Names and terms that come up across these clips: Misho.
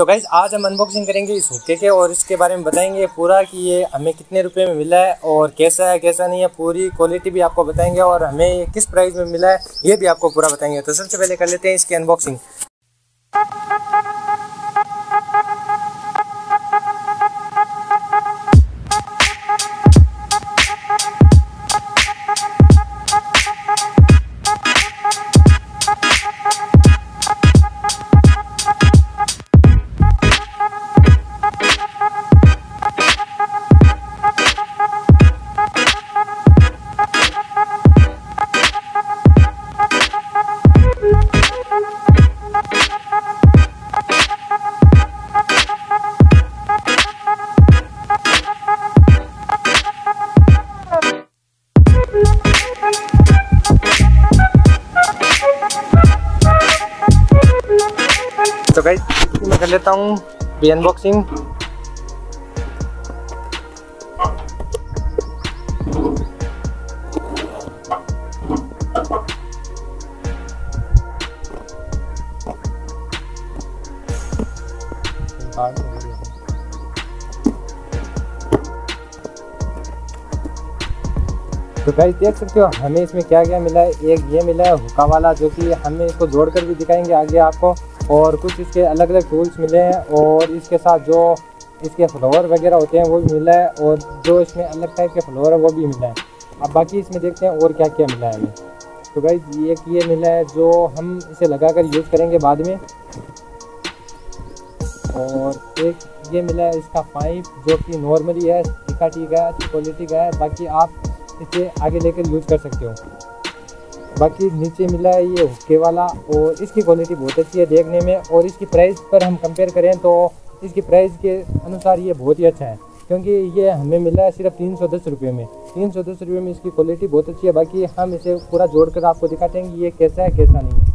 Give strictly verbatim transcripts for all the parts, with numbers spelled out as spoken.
तो गाइस आज हम अनबॉक्सिंग करेंगे इस हुक्के के और इसके बारे में बताएंगे पूरा कि ये हमें कितने रुपए में मिला है और कैसा है कैसा नहीं है, पूरी क्वालिटी भी आपको बताएंगे और हमें किस प्राइस में मिला है ये भी आपको पूरा बताएंगे। तो सबसे पहले कर लेते हैं इसकी अनबॉक्सिंग। तो गाइस मैं कर लेता हूँ भी अनबॉक्सिंग। तो गाइस देख सकते हो हमें इसमें क्या क्या मिला है। एक ये मिला है हुक्का वाला जो कि हमें इसको जोड़कर भी दिखाएंगे आगे आपको, और कुछ इसके अलग अलग टूल्स मिले हैं और इसके साथ जो इसके फ्लोवर वगैरह होते हैं वो भी मिला है और जो इसमें अलग टाइप के फ्लोवर है वो भी मिला है। अब बाकी इसमें देखते हैं और क्या क्या मिला है हमें। तो गाइस ये ये मिला है जो हम इसे लगाकर यूज़ करेंगे बाद में, और एक ये मिला है इसका पाइप जो कि नॉर्मली है, टीका ठीक है, अच्छी क्वालिटी का है, बाकी आप इसे आगे लेकर यूज़ कर सकते हो। बाकी नीचे मिला है ये हुक्के वाला और इसकी क्वालिटी बहुत अच्छी है देखने में, और इसकी प्राइस पर हम कंपेयर करें तो इसकी प्राइस के अनुसार ये बहुत ही अच्छा है क्योंकि ये हमें मिला है सिर्फ तीन सौ दस रुपये में। तीन सौ दस रुपये में इसकी क्वालिटी बहुत अच्छी है। बाकी हम इसे पूरा जोड़कर आपको दिखाते हैं कि ये कैसा है कैसा नहीं है।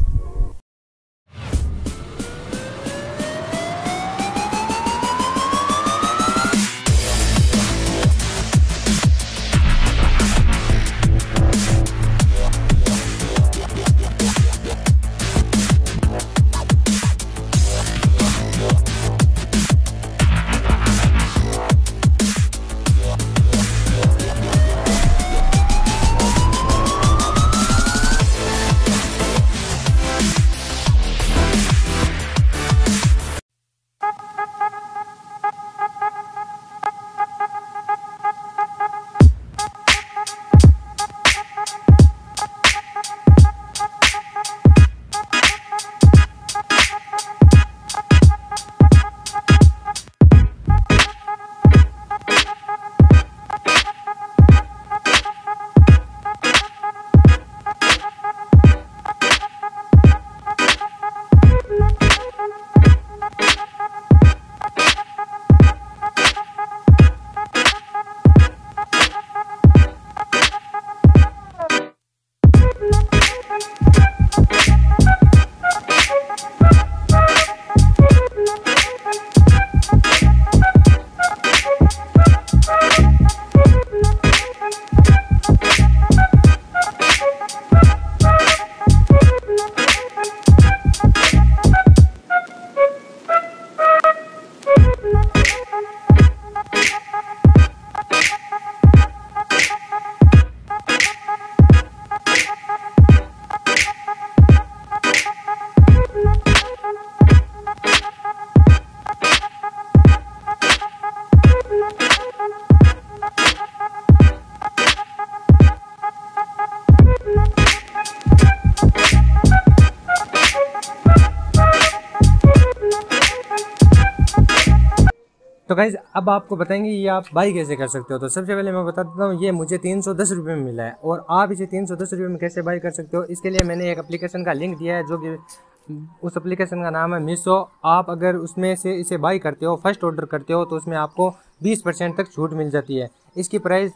तो गाइज़ अब आपको बताएंगे ये आप बाई कैसे कर सकते हो। तो सबसे पहले मैं बता देता हूँ ये मुझे तीन सौ दस रुपये में मिला है और आप इसे तीन सौ दस रुपये में कैसे बाई कर सकते हो। इसके लिए मैंने एक एप्लीकेशन का लिंक दिया है जो कि उस एप्लीकेशन का नाम है मिशो। आप अगर उसमें से इसे बाई करते हो, फर्स्ट ऑर्डर करते हो, तो उसमें आपको बीस परसेंट तक छूट मिल जाती है। इसकी प्राइस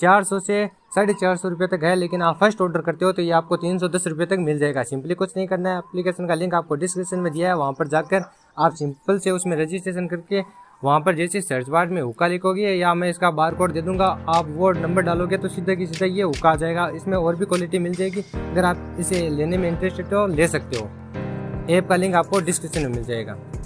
चार सौ से साढ़े चार सौ रुपये तक है, लेकिन आप फर्स्ट ऑर्डर करते हो तो ये आपको तीन सौ दस रुपये तक मिल जाएगा। सिंपली कुछ नहीं करना है, एप्लीकेशन का लिंक आपको डिस्क्रिप्शन में दिया है, वहाँ पर जाकर आप सिंपल से उसमें रजिस्ट्रेशन करके वहाँ पर जैसे सर्च बार में हुक्का लिखोगे या मैं इसका बार कोड दे दूंगा, आप वो नंबर डालोगे तो सीधा की सीधा ये हुक्का आ जाएगा। इसमें और भी क्वालिटी मिल जाएगी, अगर आप इसे लेने में इंटरेस्टेड हो ले सकते हो। ऐप का लिंक आपको डिस्क्रिप्शन में मिल जाएगा।